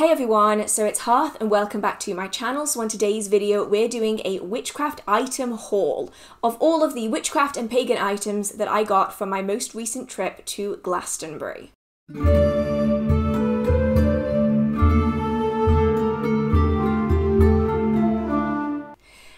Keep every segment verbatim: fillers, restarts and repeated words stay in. Hey everyone, so it's Hearth and welcome back to my channel. So on today's video we're doing a witchcraft item haul of all of the witchcraft and pagan items that I got from my most recent trip to Glastonbury.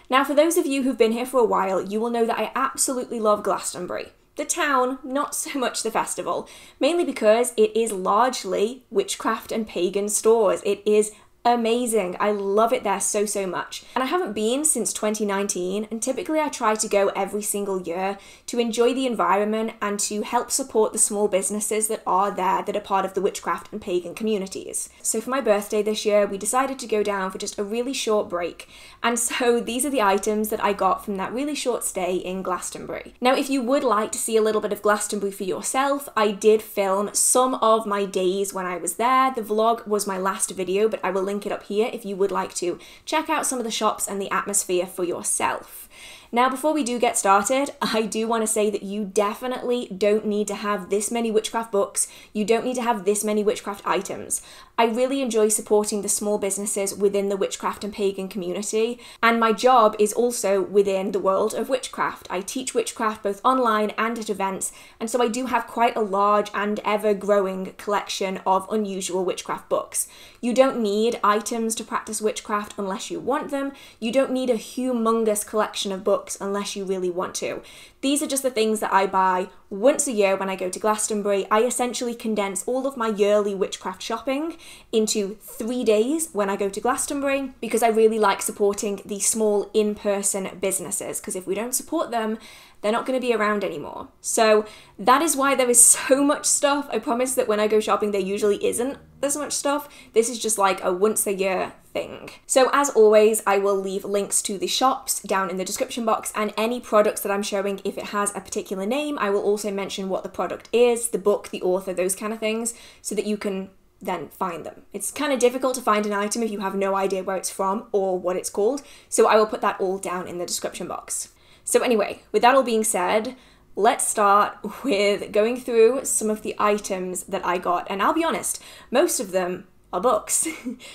Now for those of you who've been here for a while, you will know that I absolutely love Glastonbury. The town, not so much the festival, mainly because it is largely witchcraft and pagan stores. It is amazing. I love it there so, so much. And I haven't been since twenty nineteen, and typically I try to go every single year to enjoy the environment and to help support the small businesses that are there that are part of the witchcraft and pagan communities. So for my birthday this year, we decided to go down for just a really short break. And so these are the items that I got from that really short stay in Glastonbury. Now, if you would like to see a little bit of Glastonbury for yourself, I did film some of my days when I was there. The vlog was my last video, but I will link it up here if you would like to check out some of the shops and the atmosphere for yourself. Now, before we do get started, I do want to say that you definitely don't need to have this many witchcraft books. You don't need to have this many witchcraft items. I really enjoy supporting the small businesses within the witchcraft and pagan community, and my job is also within the world of witchcraft. I teach witchcraft both online and at events, and so I do have quite a large and ever-growing collection of unusual witchcraft books. You don't need items to practice witchcraft unless you want them. You don't need a humongous collection of books unless you really want to. These are just the things that I buy once a year when I go to Glastonbury. I essentially condense all of my yearly witchcraft shopping into three days when I go to Glastonbury because I really like supporting the small in-person businesses, because if we don't support them, they're not going to be around anymore. So that is why there is so much stuff. I promise that when I go shopping, there usually isn't this much stuff. This is just like a once a year thing. So as always, I will leave links to the shops down in the description box and any products that I'm showing. If it has a particular name, I will also mention what the product is, the book, the author, those kind of things, so that you can then find them. It's kind of difficult to find an item if you have no idea where it's from or what it's called, so I will put that all down in the description box. So anyway, with that all being said, let's start with going through some of the items that I got. And I'll be honest, most of them are books,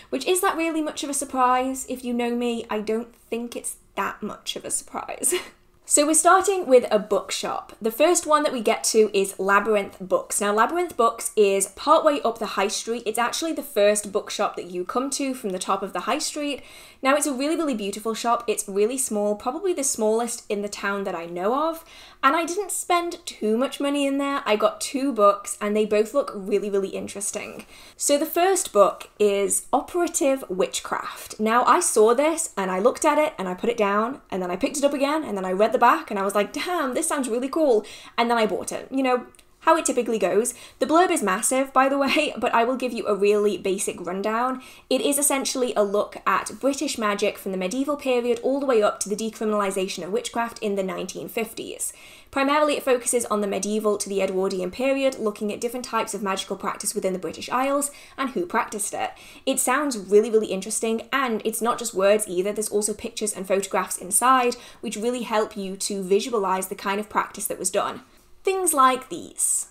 which is that really much of a surprise? If you know me, I don't think it's that much of a surprise. So we're starting with a bookshop. The first one that we get to is Labyrinth Books. Now, Labyrinth Books is partway up the high street. It's actually the first bookshop that you come to from the top of the high street. Now, it's a really, really beautiful shop. It's really small, probably the smallest in the town that I know of. And I didn't spend too much money in there. I got two books and they both look really, really interesting. So the first book is Operative Witchcraft. Now, I saw this and I looked at it and I put it down and then I picked it up again and then I read the back and I was like, damn, this sounds really cool. And then I bought it. You know, how it typically goes. The blurb is massive, by the way, but I will give you a really basic rundown. It is essentially a look at British magic from the medieval period all the way up to the decriminalisation of witchcraft in the nineteen fifties. Primarily, it focuses on the medieval to the Edwardian period, looking at different types of magical practice within the British Isles and who practiced it. It sounds really, really interesting, and it's not just words either. There's also pictures and photographs inside, which really help you to visualise the kind of practice that was done. Things like these,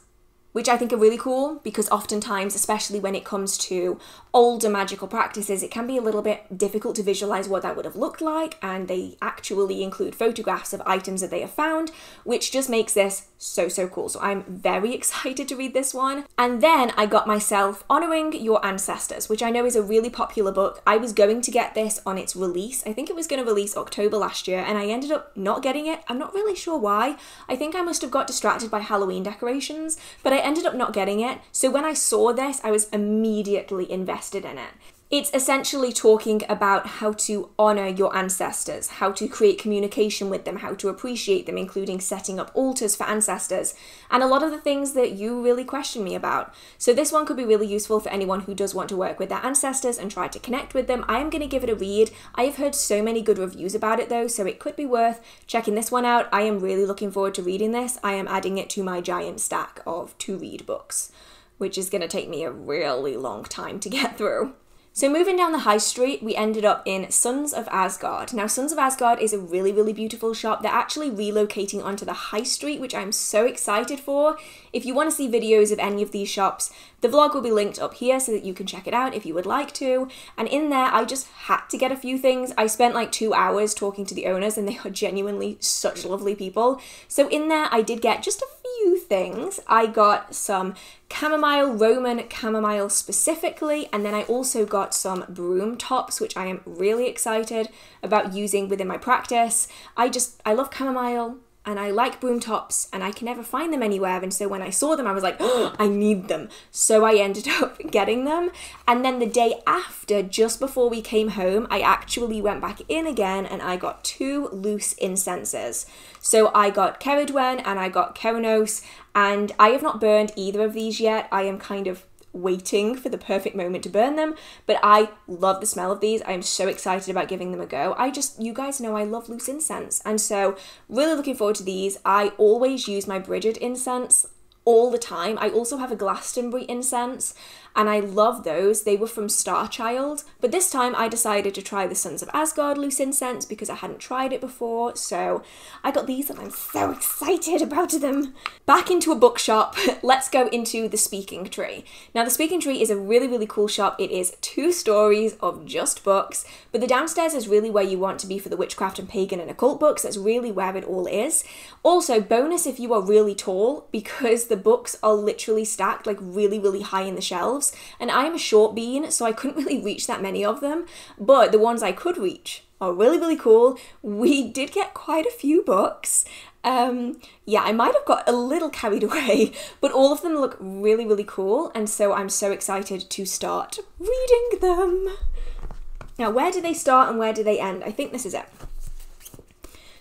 which I think are really cool because oftentimes, especially when it comes to older magical practices, it can be a little bit difficult to visualize what that would have looked like, and they actually include photographs of items that they have found, which just makes this so, so cool. So I'm very excited to read this one. And then I got myself Honoring Your Ancestors, which I know is a really popular book. I was going to get this on its release. I think it was going to release October last year, and I ended up not getting it. I'm not really sure why. I think I must have got distracted by Halloween decorations, but I ended up not getting it. So when I saw this, I was immediately invested in it. It's essentially talking about how to honour your ancestors, how to create communication with them, how to appreciate them, including setting up altars for ancestors, and a lot of the things that you really question me about. So this one could be really useful for anyone who does want to work with their ancestors and try to connect with them. I am going to give it a read. I have heard so many good reviews about it though, so it could be worth checking this one out. I am really looking forward to reading this. I am adding it to my giant stack of to-read books, which is going to take me a really long time to get through. So moving down the high street, we ended up in Sons of Asgard. Now, Sons of Asgard is a really, really beautiful shop. They're actually relocating onto the high street, which I'm so excited for. If you want to see videos of any of these shops, the vlog will be linked up here so that you can check it out if you would like to. And in there, I just had to get a few things. I spent like two hours talking to the owners, and they are genuinely such lovely people. So in there, I did get just a few things. I got some chamomile, Roman chamomile specifically, and then I also got some broom tops, which I am really excited about using within my practice. I just, I love chamomile and I like broom tops and I can never find them anywhere, and so when I saw them I was like, oh, I need them. So I ended up getting them, and then the day after, just before we came home, I actually went back in again and I got two loose incenses. So I got Cerridwen and I got Cernunnos, and I have not burned either of these yet. I am kind of waiting for the perfect moment to burn them, but I love the smell of these. I'm so excited about giving them a go. I just, you guys know I love loose incense, and so really looking forward to these. I always use my Bridget incense all the time. I also have a Glastonbury incense, and I love those. They were from Starchild, but this time I decided to try the Sons of Asgard loose incense because I hadn't tried it before, so I got these and I'm so excited about them. Back into a bookshop, let's go into the Speaking Tree. Now, the Speaking Tree is a really, really cool shop. It is two stories of just books, but the downstairs is really where you want to be for the witchcraft and pagan and occult books. That's really where it all is. Also, bonus if you are really tall, because the The books are literally stacked like really, really high in the shelves, and I am a short bean, so I couldn't really reach that many of them, but the ones I could reach are really, really cool. We did get quite a few books. Um, yeah, I might have got a little carried away, but all of them look really, really cool, and so I'm so excited to start reading them. Now, where do they start and where do they end? I think this is it.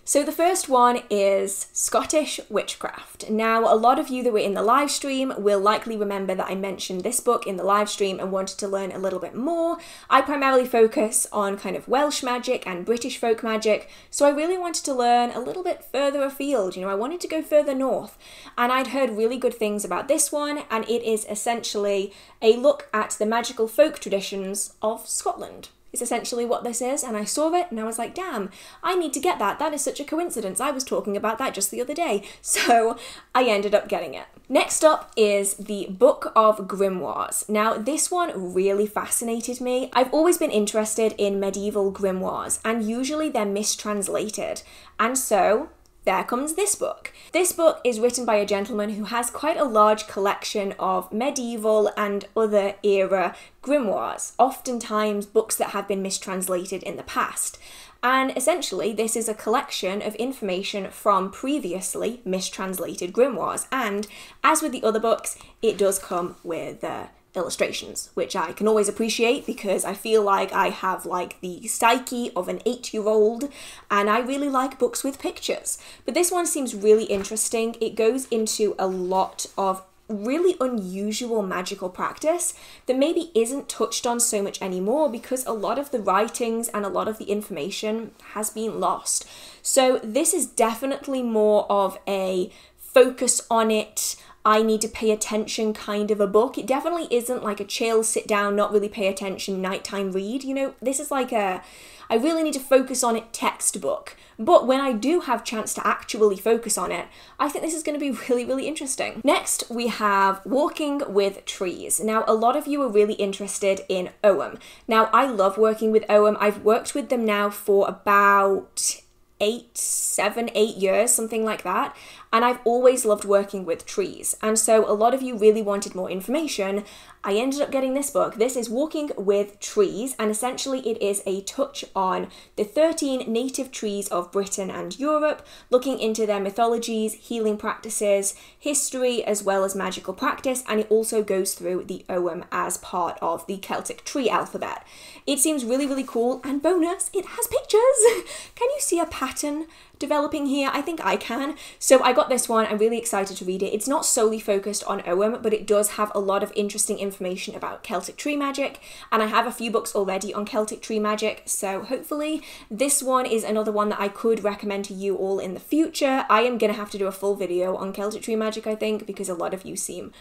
So the first one is Scottish Witchcraft. Now, a lot of you that were in the live stream will likely remember that I mentioned this book in the live stream and wanted to learn a little bit more. I primarily focus on kind of Welsh magic and British folk magic, so I really wanted to learn a little bit further afield. You know, I wanted to go further north, and I'd heard really good things about this one, and it is essentially a look at the magical folk traditions of Scotland. It's essentially what this is, and I saw it and I was like, damn, I need to get that. That is such a coincidence. I was talking about that just the other day. So I ended up getting it. Next up is the Book of Grimoires. Now, this one really fascinated me. I've always been interested in medieval grimoires, and usually they're mistranslated. And so there comes this book. This book is written by a gentleman who has quite a large collection of medieval and other era grimoires, oftentimes books that have been mistranslated in the past. And essentially, this is a collection of information from previously mistranslated grimoires. And as with the other books, it does come with uh, illustrations, which I can always appreciate because I feel like I have like the psyche of an eight-year-old, and I really like books with pictures. But this one seems really interesting. It goes into a lot of really unusual magical practice that maybe isn't touched on so much anymore because a lot of the writings and a lot of the information has been lost. So this is definitely more of a focus on it, I need to pay attention kind of a book. It definitely isn't like a chill, sit down, not really pay attention, nighttime read. You know, this is like a, I really need to focus on it textbook. But when I do have chance to actually focus on it, I think this is going to be really, really interesting. Next, we have Walking with Trees. Now, a lot of you are really interested in Ogham. Now, I love working with Ogham. I've worked with them now for about eight, seven, eight years, something like that. And I've always loved working with trees. And so a lot of you really wanted more information. I ended up getting this book. This is Walking with Trees, and essentially it is a touch on the thirteen native trees of Britain and Europe, looking into their mythologies, healing practices, history, as well as magical practice. And it also goes through the Ogham as part of the Celtic tree alphabet. It seems really, really cool. And bonus, it has pictures. Can you see a pattern developing here? I think I can. So I got this one. I'm really excited to read it. It's not solely focused on Ogham, but it does have a lot of interesting information about Celtic tree magic, and I have a few books already on Celtic tree magic, so hopefully this one is another one that I could recommend to you all in the future. I am gonna have to do a full video on Celtic tree magic, I think, because a lot of you seem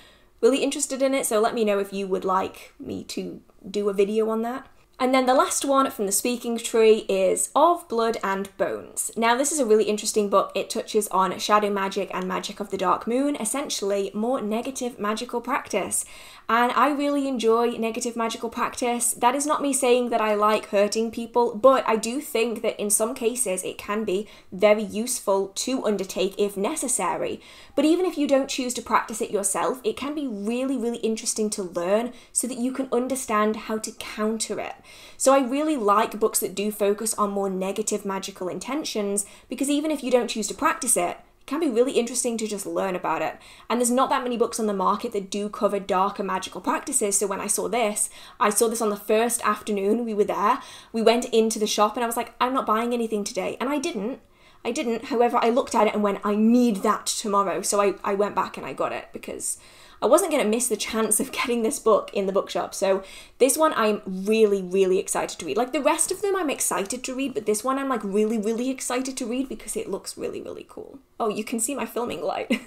really interested in it, so let me know if you would like me to do a video on that. And then the last one from the Speaking Tree is Of Blood and Bones. Now this is a really interesting book. It touches on shadow magic and magic of the dark moon, essentially more negative magical practice. And I really enjoy negative magical practice. That is not me saying that I like hurting people, but I do think that in some cases it can be very useful to undertake if necessary. But even if you don't choose to practice it yourself, it can be really, really interesting to learn so that you can understand how to counter it. So I really like books that do focus on more negative magical intentions, because even if you don't choose to practice it, it can be really interesting to just learn about it. And there's not that many books on the market that do cover darker magical practices, so when I saw this, I saw this on the first afternoon we were there, we went into the shop and I was like, I'm not buying anything today, and I didn't. I didn't, however, I looked at it and went, I need that tomorrow, so I, I went back and I got it, because I wasn't going to miss the chance of getting this book in the bookshop. So this one I'm really, really excited to read. Like the rest of them I'm excited to read, but this one I'm like really, really excited to read because it looks really, really cool. Oh, you can see my filming light.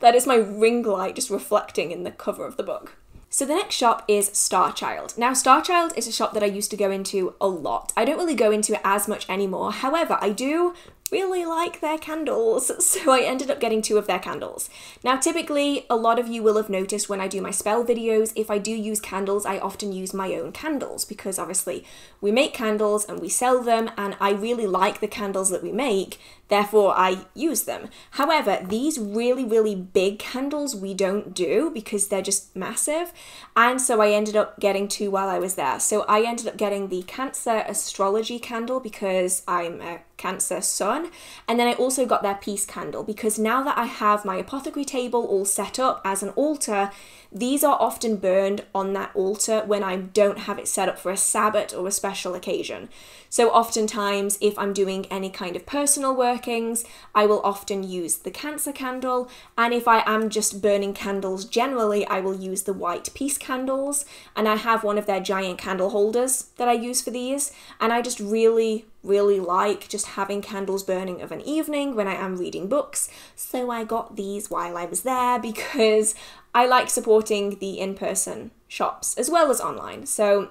That is my ring light just reflecting in the cover of the book. So the next shop is Starchild. Now Starchild is a shop that I used to go into a lot. I don't really go into it as much anymore. However, I do really like their candles, so I ended up getting two of their candles. Now typically a lot of you will have noticed when I do my spell videos, if I do use candles I often use my own candles, because obviously we make candles and we sell them and I really like the candles that we make, therefore I use them. However, these really really big candles we don't do because they're just massive, and so I ended up getting two while I was there. So I ended up getting the Cancer Astrology candle because I'm a Cancer Sun, and then I also got their Peace candle because now that I have my apothecary table all set up as an altar, these are often burned on that altar when I don't have it set up for a Sabbat or a special occasion. So oftentimes if I'm doing any kind of personal workings, I will often use the Cancer candle, and if I am just burning candles generally, I will use the white Peace candles, and I have one of their giant candle holders that I use for these, and I just really really like just having candles burning of an evening when I am reading books. So I got these while I was there because I like supporting the in-person shops as well as online. So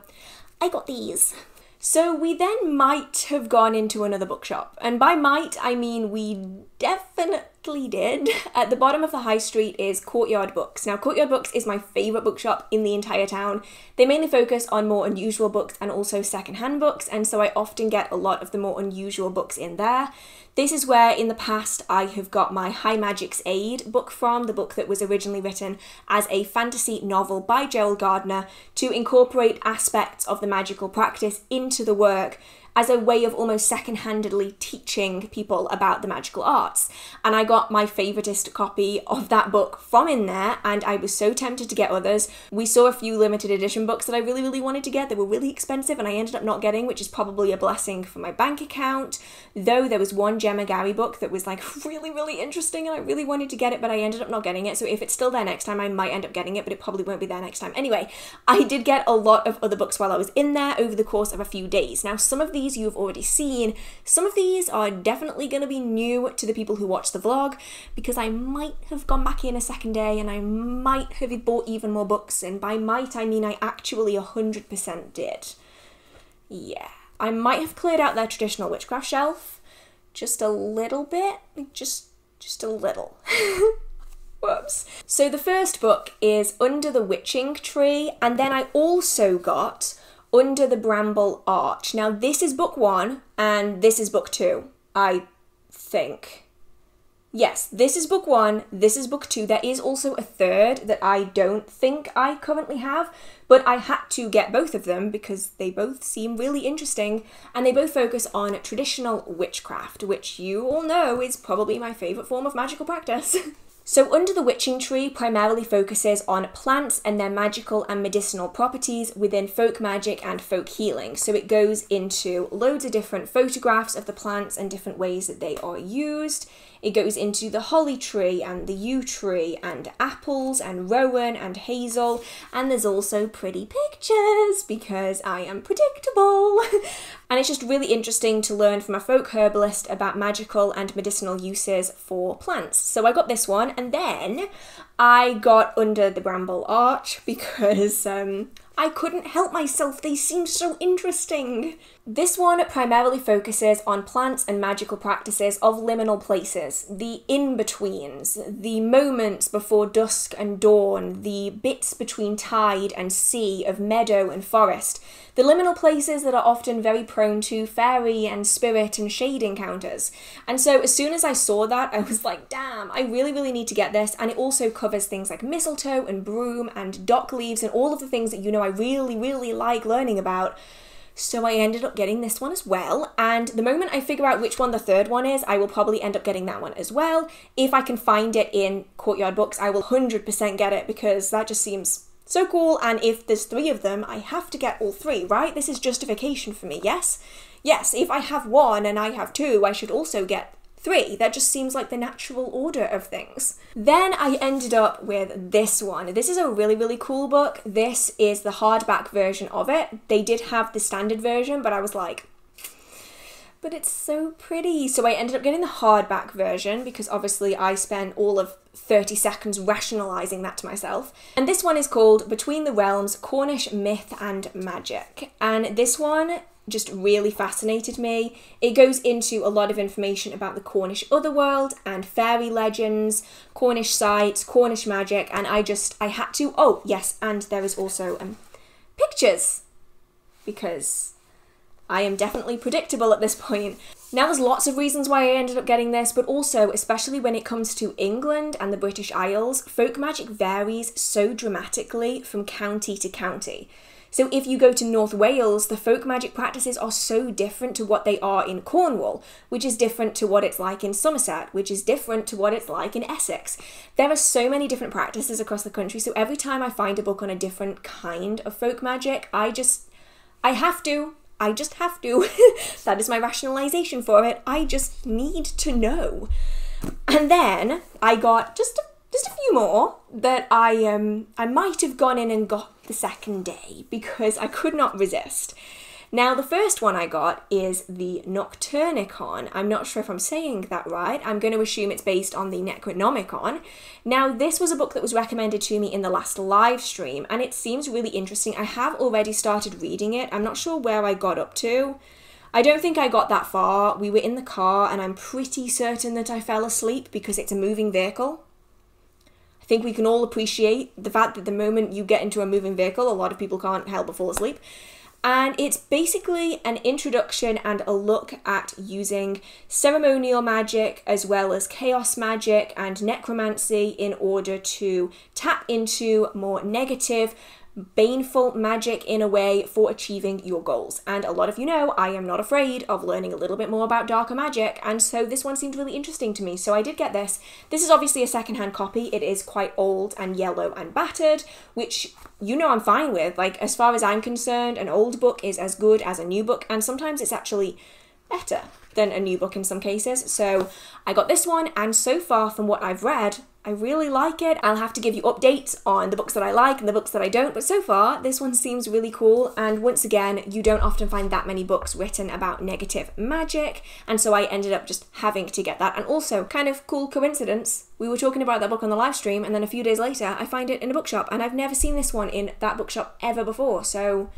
I got these. So we then might have gone into another bookshop, and by might I mean we definitely did. At the bottom of the high street is Courtyard Books. Now Courtyard Books is my favourite bookshop in the entire town. They mainly focus on more unusual books and also secondhand books, and so I often get a lot of the more unusual books in there. This is where in the past I have got my High Magic's Aid book from, the book that was originally written as a fantasy novel by Gerald Gardner to incorporate aspects of the magical practice into the work as a way of almost second-handedly teaching people about the magical arts. And I got my favoritist copy of that book from in there, and I was so tempted to get others. We saw a few limited edition books that I really, really wanted to get. They were really expensive and I ended up not getting, which is probably a blessing for my bank account. Though there was one Gemma Gary book that was like really, really interesting and I really wanted to get it, but I ended up not getting it. So if it's still there next time, I might end up getting it, but it probably won't be there next time. Anyway, I did get a lot of other books while I was in there over the course of a few days. Now, some of these you've already seen. Some of these are definitely going to be new to the people who watch the vlog because I might have gone back in a second day and I might have bought even more books, and by might I mean I actually one hundred percent did. Yeah. I might have cleared out their traditional witchcraft shelf just a little bit, just just a little. Whoops. So the first book is Under the Witching Tree, and then I also got Under the Bramble Arch. Now this is book one and this is book two, I think. Yes, this is book one, this is book two. There is also a third that I don't think I currently have, but I had to get both of them because they both seem really interesting and they both focus on traditional witchcraft, which you all know is probably my favourite form of magical practice. So Under the Witching Tree primarily focuses on plants and their magical and medicinal properties within folk magic and folk healing. So it goes into loads of different photographs of the plants and different ways that they are used. It goes into the holly tree and the yew tree and apples and rowan and hazel. And there's also pretty pictures because I am predictable. And it's just really interesting to learn from a folk herbalist about magical and medicinal uses for plants. So I got this one. And then I got Under the Bramble Arch because um, I couldn't help myself, they seemed so interesting. This one primarily focuses on plants and magical practices of liminal places, the in-betweens, the moments before dusk and dawn, the bits between tide and sea of meadow and forest, the liminal places that are often very prone to fairy and spirit and shade encounters. And so as soon as I saw that, I was like, damn, I really, really need to get this. And it also covers things like mistletoe and broom and dock leaves and all of the things that, you know, I really, really like learning about. So I ended up getting this one as well, and the moment I figure out which one the third one is, I will probably end up getting that one as well. If I can find it in Courtyard Books, I will one hundred percent get it, because that just seems so cool, and if there's three of them, I have to get all three, right? This is justification for me, yes? Yes, if I have one and I have two, I should also get three. That just seems like the natural order of things. Then I ended up with this one. This is a really, really cool book. This is the hardback version of it. They did have the standard version, but I was like, but it's so pretty. So I ended up getting the hardback version because obviously I spent all of thirty seconds rationalizing that to myself. And this one is called Between the Realms Cornish Myth and Magic. And this one just really fascinated me. It goes into a lot of information about the Cornish otherworld and fairy legends, Cornish sites, Cornish magic, and I just, I had to, oh yes, and there is also um, pictures, because I am definitely predictable at this point. Now there's lots of reasons why I ended up getting this, but also, especially when it comes to England and the British Isles, folk magic varies so dramatically from county to county. So if you go to North Wales, the folk magic practices are so different to what they are in Cornwall, which is different to what it's like in Somerset, which is different to what it's like in Essex. There are so many different practices across the country, so every time I find a book on a different kind of folk magic, I just, I have to, I just have to. That is my rationalization for it. I just need to know. And then I got just a Just a few more that I um I might have gone in and got the second day because I could not resist. Now the first one I got is the Nocturnicon. I'm not sure if I'm saying that right. I'm going to assume it's based on the Necronomicon. Now this was a book that was recommended to me in the last live stream and it seems really interesting. I have already started reading it. I'm not sure where I got up to. I don't think I got that far. We were in the car and I'm pretty certain that I fell asleep because it's a moving vehicle. I think we can all appreciate the fact that the moment you get into a moving vehicle, a lot of people can't help but fall asleep. And it's basically an introduction and a look at using ceremonial magic as well as chaos magic and necromancy in order to tap into more negative, baneful magic in a way for achieving your goals. And a lot of you know, I am not afraid of learning a little bit more about darker magic, and so this one seemed really interesting to me, so I did get this. This is obviously a secondhand copy. It is quite old and yellow and battered, which you know I'm fine with. Like, as far as I'm concerned, an old book is as good as a new book, and sometimes it's actually better than a new book in some cases. So I got this one, and so far from what I've read, I really like it. I'll have to give you updates on the books that I like and the books that I don't, but so far this one seems really cool, and once again, you don't often find that many books written about negative magic, and so I ended up just having to get that. And also, kind of cool coincidence, we were talking about that book on the live stream, and then a few days later I find it in a bookshop, and I've never seen this one in that bookshop ever before, so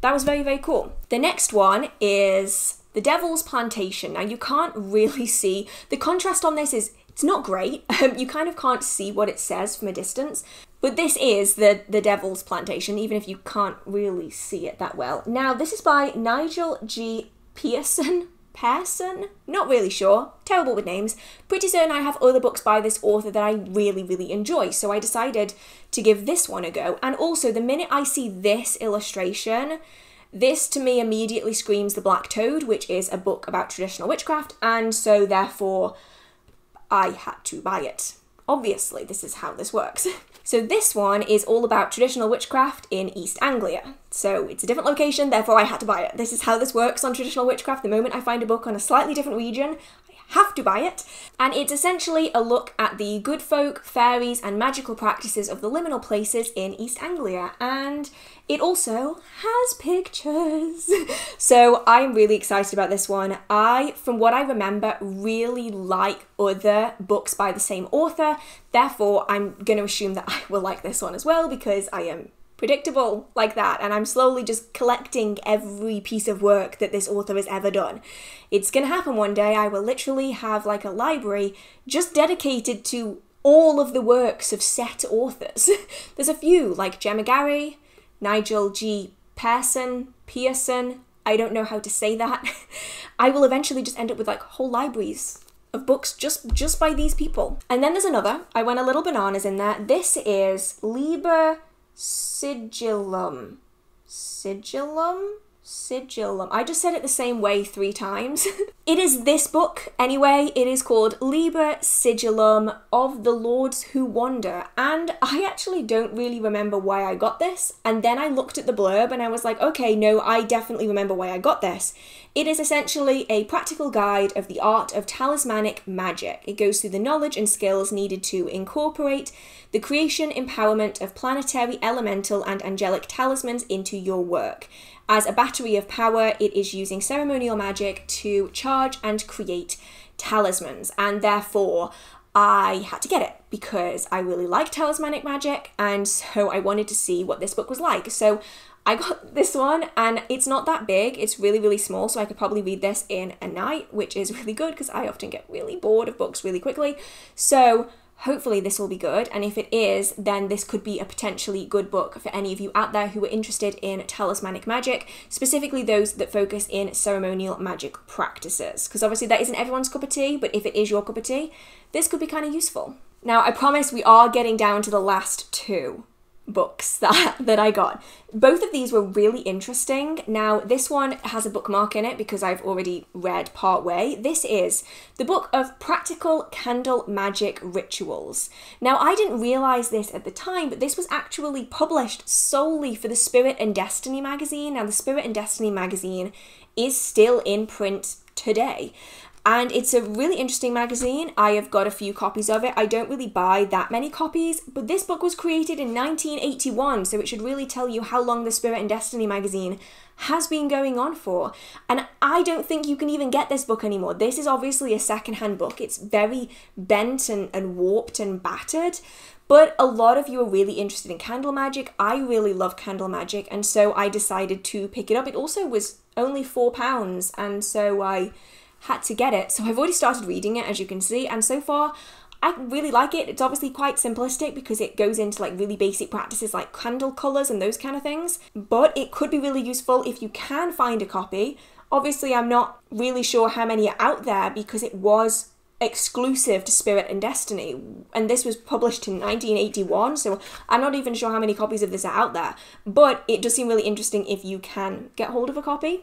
that was very, very cool. The next one is The Devil's Plantation. Now you can't really see, the contrast on this is, it's not great. Um, you kind of can't see what it says from a distance, but this is the, the Devil's Plantation, even if you can't really see it that well. Now this is by Nigel G. Pearson. Pearson? Not really sure. Terrible with names. Pretty certain I have other books by this author that I really, really enjoy, so I decided to give this one a go. And also, the minute I see this illustration, this to me immediately screams The Black Toad, which is a book about traditional witchcraft, and so therefore I had to buy it. Obviously, this is how this works. So this one is all about traditional witchcraft in East Anglia. So it's a different location, therefore I had to buy it. This is how this works on traditional witchcraft. The moment I find a book on a slightly different region, I have to buy it. And it's essentially a look at the good folk, fairies, and magical practices of the liminal places in East Anglia. And it also has pictures. So I'm really excited about this one. I, from what I remember, really like other books by the same author. Therefore, I'm going to assume that I will like this one as well because I am predictable like that, and I'm slowly just collecting every piece of work that this author has ever done. It's gonna happen one day. I will literally have like a library just dedicated to all of the works of set authors. There's a few, like Gemma Gary, Nigel G. Pearson, Pearson, I don't know how to say that. I will eventually just end up with like whole libraries of books just, just by these people. And then there's another, I went a little bananas in there. This is Liber Sigillum. Sigillum? Sigillum. I just said it the same way three times. It is this book, anyway. It is called Liber Sigillum of the Lords Who Wander, and I actually don't really remember why I got this, and then I looked at the blurb and I was like, okay, no, I definitely remember why I got this. It is essentially a practical guide of the art of talismanic magic. It goes through the knowledge and skills needed to incorporate the creation, empowerment of planetary, elemental, and angelic talismans into your work. As a battery of power, it is using ceremonial magic to charge and create talismans, and therefore I had to get it because I really like talismanic magic, and so I wanted to see what this book was like. So I got this one, and it's not that big, it's really really small, so I could probably read this in a night, which is really good because I often get really bored of books really quickly. So hopefully this will be good, and if it is, then this could be a potentially good book for any of you out there who are interested in talismanic magic, specifically those that focus in ceremonial magic practices, because obviously that isn't everyone's cup of tea, but if it is your cup of tea, this could be kind of useful. Now, I promise we are getting down to the last two books that, that I got. Both of these were really interesting. Now, this one has a bookmark in it because I've already read part way. This is the Book of Practical Candle Magic Rituals. Now, I didn't realise this at the time, but this was actually published solely for the Spirit and Destiny magazine. Now, the Spirit and Destiny magazine is still in print today. And it's a really interesting magazine. I have got a few copies of it. I don't really buy that many copies, but this book was created in nineteen eighty-one, so it should really tell you how long the Spirit and Destiny magazine has been going on for. And I don't think you can even get this book anymore. This is obviously a secondhand book. It's very bent and, and warped and battered, but a lot of you are really interested in candle magic. I really love candle magic, and so I decided to pick it up. It also was only four pounds, and so I had to get it. So I've already started reading it, as you can see, and so far I really like it. It's obviously quite simplistic because it goes into like really basic practices like candle colours and those kind of things, but it could be really useful if you can find a copy. Obviously I'm not really sure how many are out there because it was exclusive to Spirit and Destiny, and this was published in nineteen eighty-one, so I'm not even sure how many copies of this are out there, but it does seem really interesting if you can get hold of a copy.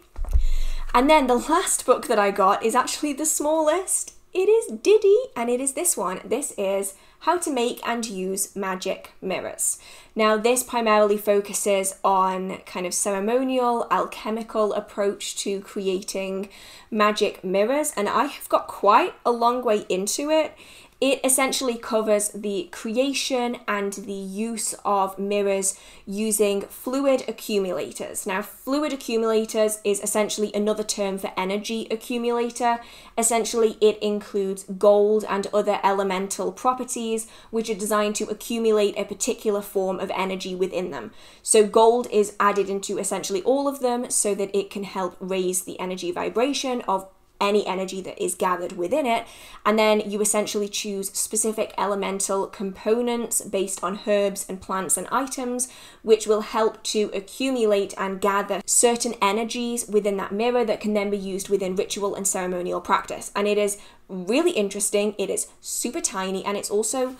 And then the last book that I got is actually the smallest. It is Diddy, and it is this one. This is How to Make and Use Magic Mirrors. Now, this primarily focuses on kind of ceremonial, alchemical approach to creating magic mirrors, and I have got quite a long way into it. It essentially covers the creation and the use of mirrors using fluid accumulators. Now, fluid accumulators is essentially another term for energy accumulator. Essentially, it includes gold and other elemental properties, which are designed to accumulate a particular form of energy within them. So gold is added into essentially all of them so that it can help raise the energy vibration of any energy that is gathered within it, and then you essentially choose specific elemental components based on herbs and plants and items, which will help to accumulate and gather certain energies within that mirror that can then be used within ritual and ceremonial practice. And it is really interesting, it is super tiny, and it's also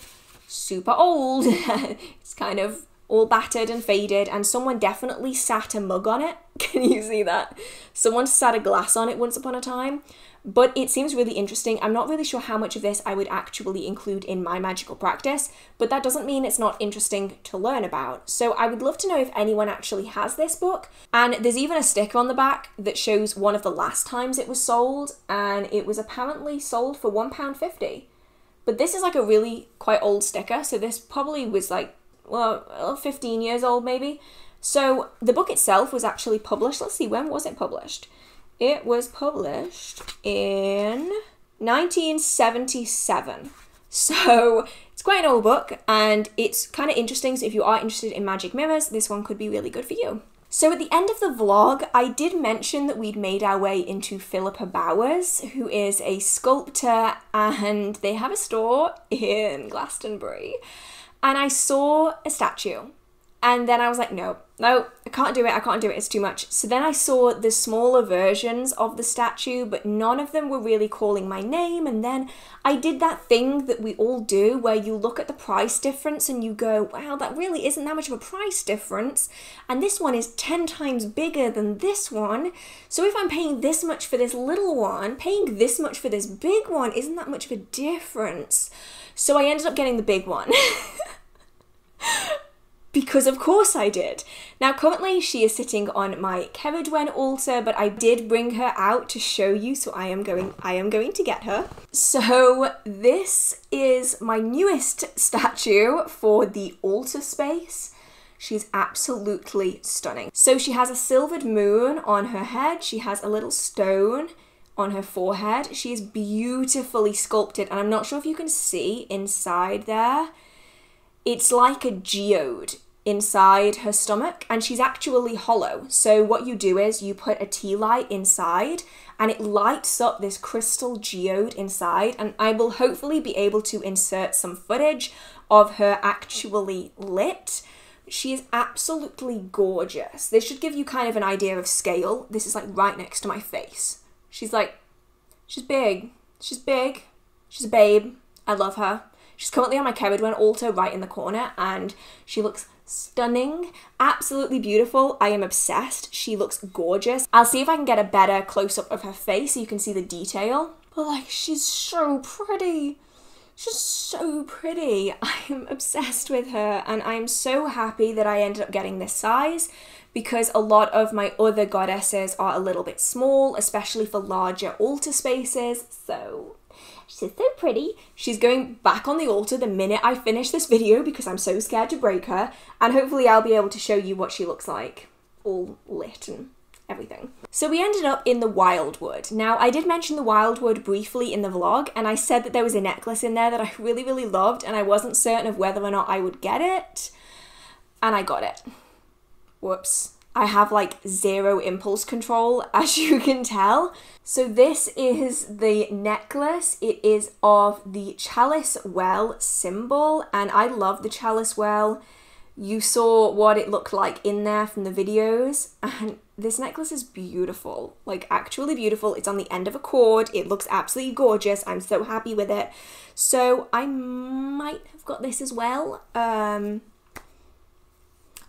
super old. It's kind of all battered and faded, and someone definitely sat a mug on it. Can you see that? Someone sat a glass on it once upon a time, but it seems really interesting. I'm not really sure how much of this I would actually include in my magical practice, but that doesn't mean it's not interesting to learn about. So I would love to know if anyone actually has this book, and there's even a sticker on the back that shows one of the last times it was sold, and it was apparently sold for one pound fifty. But this is like a really quite old sticker, so this probably was like, well, fifteen years old maybe. So the book itself was actually published, let's see, when was it published? It was published in nineteen seventy-seven. So it's quite an old book, and it's kind of interesting, so if you are interested in magic mirrors, this one could be really good for you. So at the end of the vlog, I did mention that we'd made our way into Philippa Bowers, who is a sculptor, and they have a store in Glastonbury. And I saw a statue, and then I was like, no, no, I can't do it, I can't do it, it's too much. So then I saw the smaller versions of the statue, but none of them were really calling my name. And then I did that thing that we all do where you look at the price difference and you go, wow, that really isn't that much of a price difference. And this one is ten times bigger than this one. So if I'm paying this much for this little one, paying this much for this big one isn't that much of a difference. So I ended up getting the big one. Because of course I did. Now currently she is sitting on my Cerridwen altar, but I did bring her out to show you, so I am going I am going to get her. So this is my newest statue for the altar space. She's absolutely stunning. So she has a silvered moon on her head, she has a little stone on her forehead. She is beautifully sculpted, and I'm not sure if you can see inside there. It's like a geode inside her stomach, and she's actually hollow. So what you do is you put a tea light inside and it lights up this crystal geode inside, and I will hopefully be able to insert some footage of her actually lit. She is absolutely gorgeous. This should give you kind of an idea of scale. This is like right next to my face. She's like, she's big, she's big, she's a babe, I love her. She's currently on my Cerridwen altar right in the corner, and she looks stunning, absolutely beautiful. I am obsessed. She looks gorgeous. I'll see if I can get a better close-up of her face so you can see the detail. But like, she's so pretty. She's so pretty. I am obsessed with her, and I am so happy that I ended up getting this size, because a lot of my other goddesses are a little bit small, especially for larger altar spaces, so... she's so pretty. She's going back on the altar the minute I finish this video because I'm so scared to break her, and hopefully I'll be able to show you what she looks like, all lit and everything. So we ended up in the Wildwood. Now I did mention the Wildwood briefly in the vlog, and I said that there was a necklace in there that I really, really loved, and I wasn't certain of whether or not I would get it, and I got it. Whoops. I have like zero impulse control, as you can tell. So this is the necklace. It is of the Chalice Well symbol, and I love the Chalice Well. You saw what it looked like in there from the videos, and this necklace is beautiful, like actually beautiful. It's on the end of a cord. It looks absolutely gorgeous. I'm so happy with it. So I might have got this as well. Um...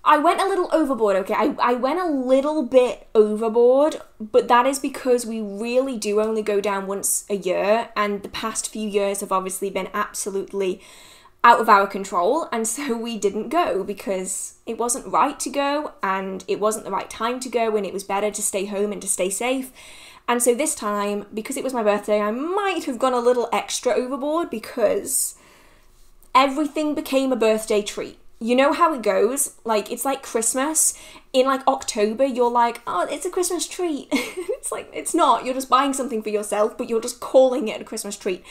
I went a little overboard, okay? I, I went a little bit overboard, but that is because we really do only go down once a year, and the past few years have obviously been absolutely out of our control, and so we didn't go because it wasn't right to go, and it wasn't the right time to go, and it was better to stay home and to stay safe. And so this time, because it was my birthday, I might have gone a little extra overboard because everything became a birthday treat. You know how it goes, like it's like Christmas. In like October, you're like, oh, it's a Christmas treat. It's like, it's not, you're just buying something for yourself, but you're just calling it a Christmas treat.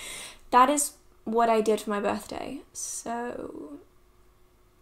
That is what I did for my birthday. So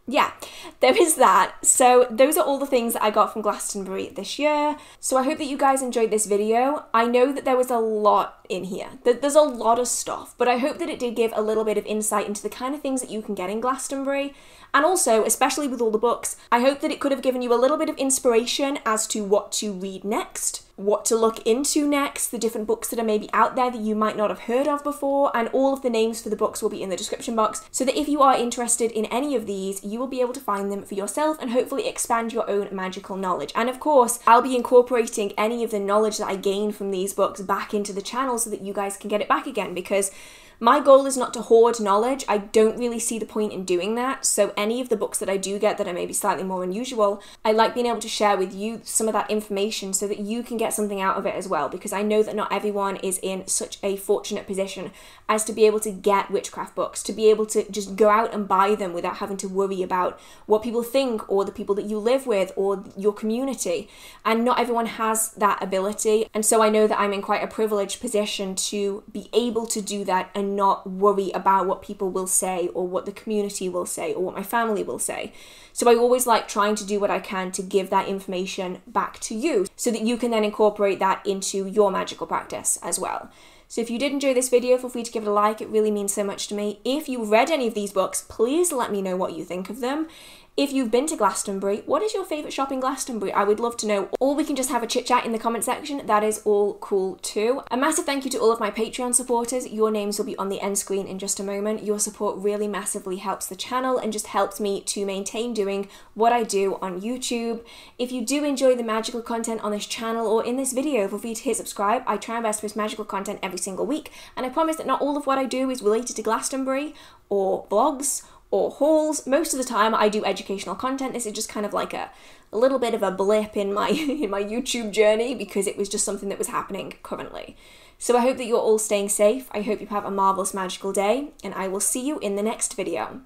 yeah, there is that. So those are all the things that I got from Glastonbury this year. So I hope that you guys enjoyed this video. I know that there was a lot in here. There's a lot of stuff, but I hope that it did give a little bit of insight into the kind of things that you can get in Glastonbury. And also, especially with all the books, I hope that it could have given you a little bit of inspiration as to what to read next, what to look into next, the different books that are maybe out there that you might not have heard of before, and all of the names for the books will be in the description box, so that if you are interested in any of these, you will be able to find them for yourself and hopefully expand your own magical knowledge. And of course, I'll be incorporating any of the knowledge that I gain from these books back into the channel so that you guys can get it back again, because my goal is not to hoard knowledge. I don't really see the point in doing that, so any of the books that I do get that are maybe slightly more unusual, I like being able to share with you some of that information so that you can get something out of it as well, because I know that not everyone is in such a fortunate position as to be able to get witchcraft books, to be able to just go out and buy them without having to worry about what people think or the people that you live with or your community, and not everyone has that ability, and so I know that I'm in quite a privileged position to be able to do that and and not worry about what people will say or what the community will say or what my family will say. So I always like trying to do what I can to give that information back to you so that you can then incorporate that into your magical practice as well. So if you did enjoy this video, feel free to give it a like, it really means so much to me. If you read any of these books, please let me know what you think of them. If you've been to Glastonbury, what is your favourite shop in Glastonbury? I would love to know. Or we can just have a chit chat in the comment section. That is all cool too. A massive thank you to all of my Patreon supporters. Your names will be on the end screen in just a moment. Your support really massively helps the channel and just helps me to maintain doing what I do on YouTube. If you do enjoy the magical content on this channel or in this video, feel free to hit subscribe. I try my best to post magical content every single week, and I promise that not all of what I do is related to Glastonbury or vlogs or hauls. Most of the time I do educational content. This is just kind of like a, a little bit of a blip in my in my YouTube journey because it was just something that was happening currently. So I hope that you're all staying safe. I hope you have a marvelous magical day, and I will see you in the next video.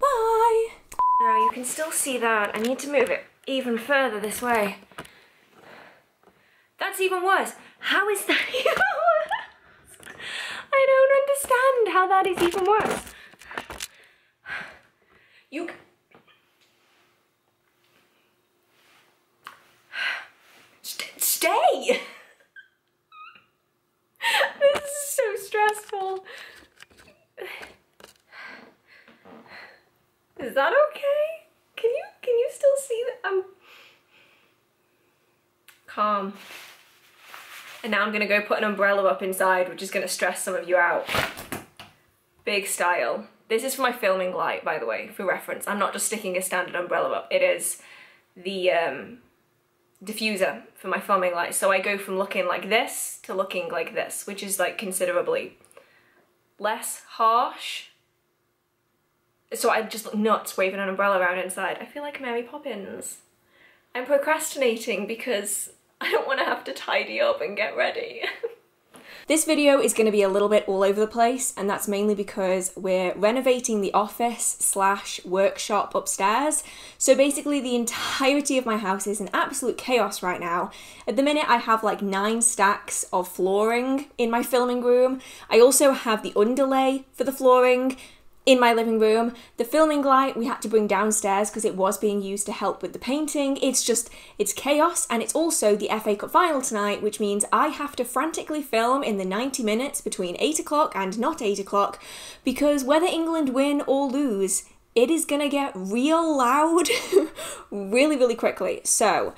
Bye! Now you can still see that. I need to move it even further this way. That's even worse. How is that even worse? I don't understand how that is even worse. You St stay. This is so stressful. Is that okay? Can you can you still see that I'm calm? And now I'm gonna go put an umbrella up inside, which is gonna stress some of you out. Big style. This is for my filming light, by the way, for reference. I'm not just sticking a standard umbrella up. It is the um, diffuser for my filming light. So I go from looking like this to looking like this, which is like considerably less harsh. So I just look nuts waving an umbrella around inside. I feel like Mary Poppins. I'm procrastinating because I don't want to have to tidy up and get ready. This video is going to be a little bit all over the place, and that's mainly because we're renovating the office slash workshop upstairs. So basically the entirety of my house is in absolute chaos right now. At the minute I have like nine stacks of flooring in my filming room. I also have the underlay for the flooring in my living room. The filming light we had to bring downstairs because it was being used to help with the painting. It's just, it's chaos, and it's also the F A Cup final tonight, which means I have to frantically film in the ninety minutes between eight o'clock and not eight o'clock, because whether England win or lose, it is gonna get real loud really, really quickly. So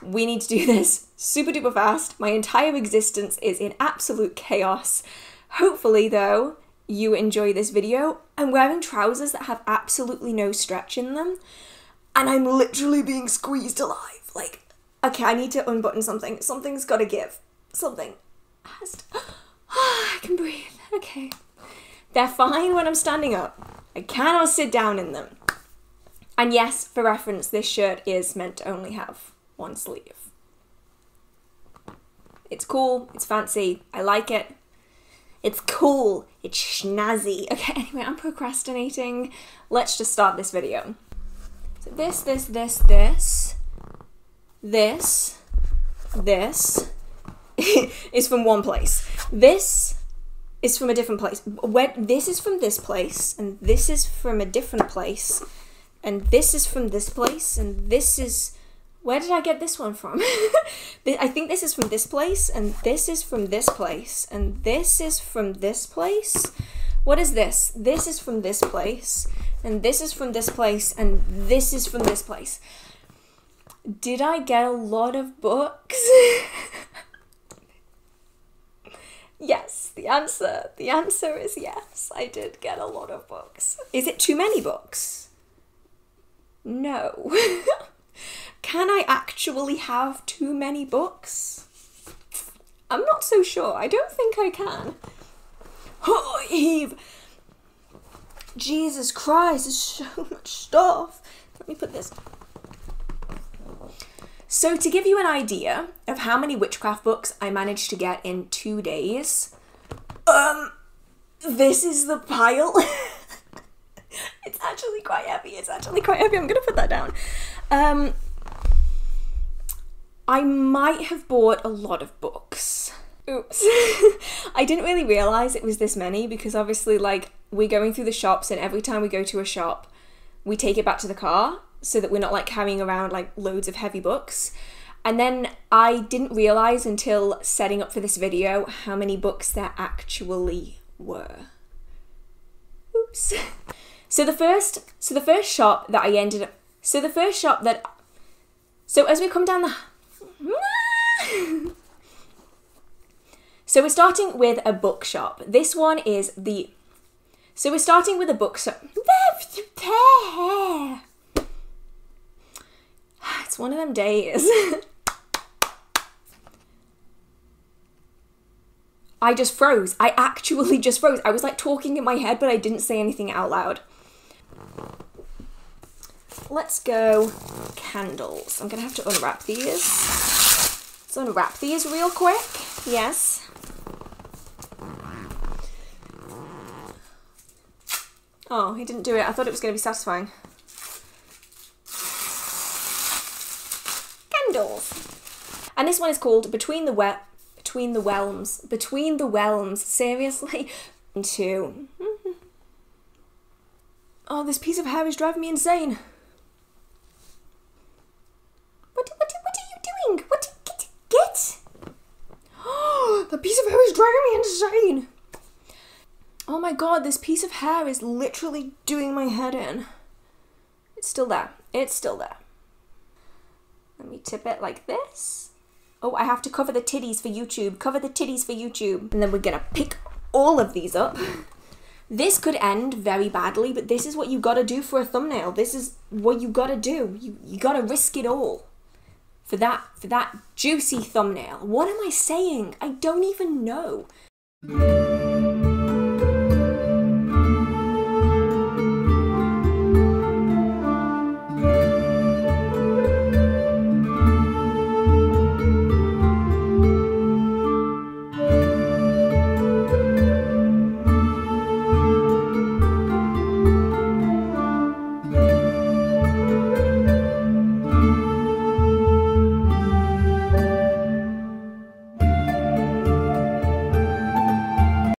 we need to do this super duper fast. My entire existence is in absolute chaos. Hopefully though, you enjoy this video. I'm wearing trousers that have absolutely no stretch in them, and I'm literally being squeezed alive. Like, okay, I need to unbutton something. Something's gotta give. Something has to... I can breathe. Okay. They're fine when I'm standing up. I cannot sit down in them. And yes, for reference, this shirt is meant to only have one sleeve. It's cool. It's fancy. I like it. It's cool, it's schnazzy. Okay, anyway, I'm procrastinating. Let's just start this video. So this, this, this, this, this, this is from one place. This is from a different place. Where, this is from this place, and this is from a different place, and this is from this place, and this is... Where did I get this one from? I think this is from this place, and this is from this place, and this is from this place. What is this? This is from this place, and this is from this place, and this is from this place. Did I get a lot of books? Yes, the answer. The answer is yes, I did get a lot of books. Is it too many books? No. Can I actually have too many books? I'm not so sure. I don't think I can. Oh, Eve! Jesus Christ, there's so much stuff. Let me put this. So to give you an idea of how many witchcraft books I managed to get in two days, um, this is the pile. It's actually quite heavy. It's actually quite heavy. I'm gonna put that down. Um... I might have bought a lot of books. oops. I didn't really realise it was this many because obviously like we're going through the shops and every time we go to a shop we take it back to the car so that we're not like carrying around like loads of heavy books. And then I didn't realise until setting up for this video how many books there actually were. Oops. So the first, so the first shop that I ended up, so the first shop that, so as we come down the, so we're starting with a bookshop. This one is the, so we're starting with a bookshop. It's one of them days. I just froze. I actually just froze. I was like talking in my head, but I didn't say anything out loud. Let's go candles. I'm gonna have to unwrap these. Let's unwrap these real quick. Yes. Oh, he didn't do it. I thought it was gonna be satisfying. Candles. And this one is called Between the Wet. Between the Realms. Between the Realms. Seriously? Two. Oh, this piece of hair is driving me insane. What, what, what are you doing? What? Get? Get? Oh, the piece of hair is driving me insane. Oh my god, this piece of hair is literally doing my head in. It's still there. It's still there. Let me tip it like this. Oh, I have to cover the titties for YouTube. Cover the titties for YouTube. And then we're gonna pick all of these up. This could end very badly, but this is what you gotta do for a thumbnail. This is what you gotta do. You, you gotta risk it all. For that, for that juicy thumbnail. What am I saying? I don't even know.